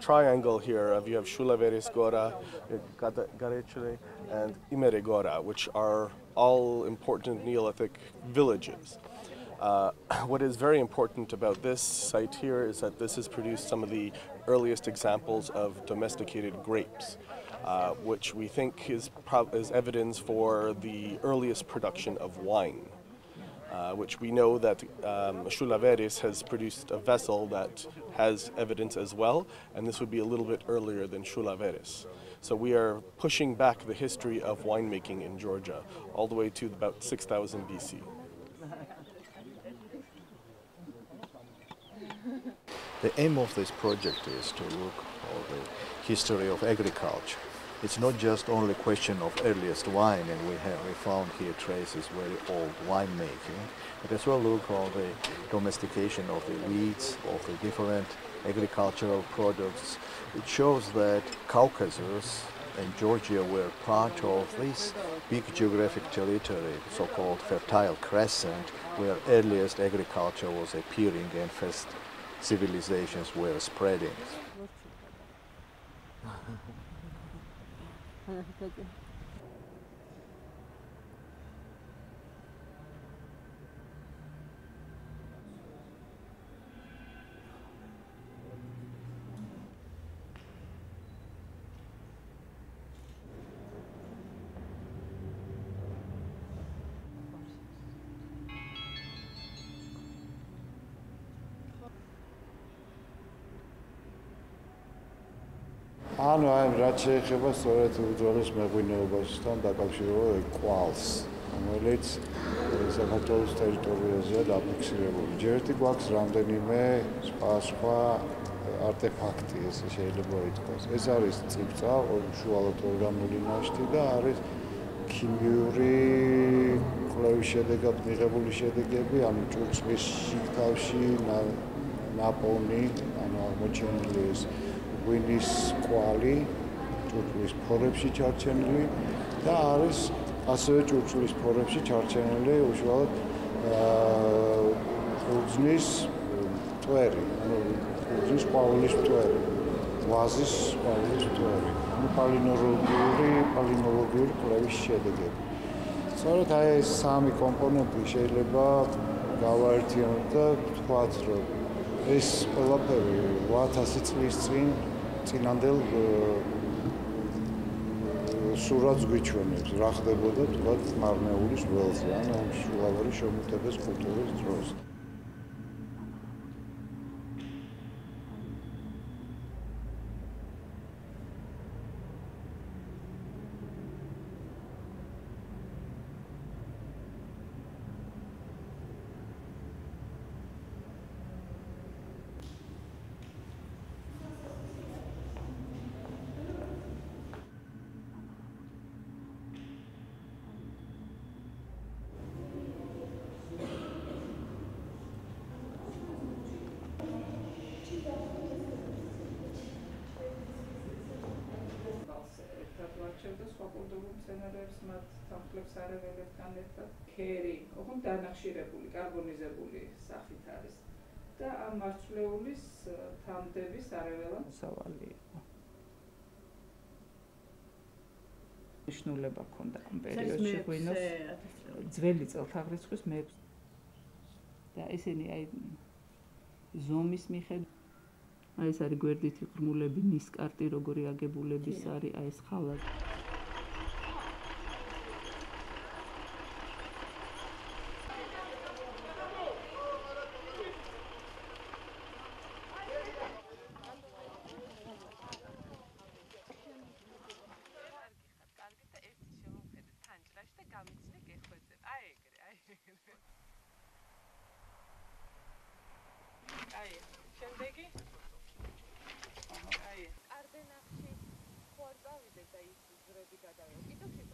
Triangle here, you have Shulaveris Gora, Gadachrili, and Imeri Gora, which are all important Neolithic villages. What is very important about this site here is that this has produced some of the earliest examples of domesticated grapes, which we think is evidence for the earliest production of wine. Which we know that Shulaveris has produced a vessel that has evidence as well, and this would be a little bit earlier than Shulaveris. So we are pushing back the history of winemaking in Georgia all the way to about 6000 BC. The aim of this project is to look at the history of agriculture. It's not just only a question of earliest wine, and we found here traces very old winemaking, but as well look on the domestication of the wheats, of the different agricultural products. It shows that Caucasus and Georgia were part of this big geographic territory, so-called Fertile Crescent, where earliest agriculture was appearing and first civilizations were spreading. Անո այն რაც եղավ, სწորედ ուժանից մեղվինեության դակավշիրով կուալս։ Ամենից Սակաթոս տերիտորիայაზე ապրիքսիրել։ Ջերտի գուաքս ռանդենիմ է սպասվա արտեֆակտի, ესე შეიძლება այդպես։ Այս არის ծիծա, որ շուալատորգանული նաշտի դա არის քիմიური քլոյի շեդեգատ մեղվելու շեդեգեբի, անու ճուկս շիկտավշի նապոնի, անու մոչենլիս Winnis Quali, Jutulis Porepsi Charchenli, და არის ასევე Jutulis Porepsi Charchenli, უშუალოდ Udznis Tweri, Udznis Qualis Tweri, Vazis Qualis Tweri, palinologიური კვლევის შედეგები. Სწორედ აი ეს სამი კომპონენტი შეიძლება გავაერთიანოთ და თქვათ, რომ ეს ყველაფერი 1000 წლის წინ Cinander surats güçlenir. Rahdeboda tuvat Marneulis Valley, yani Shulaveri-Shumitepe kultures dros. Այս արի գերդիթի կրմուլեբի նիսկ արտի ռոգորի ագեբուլեբի սարի այս խալած Ay, şendeki? Ay.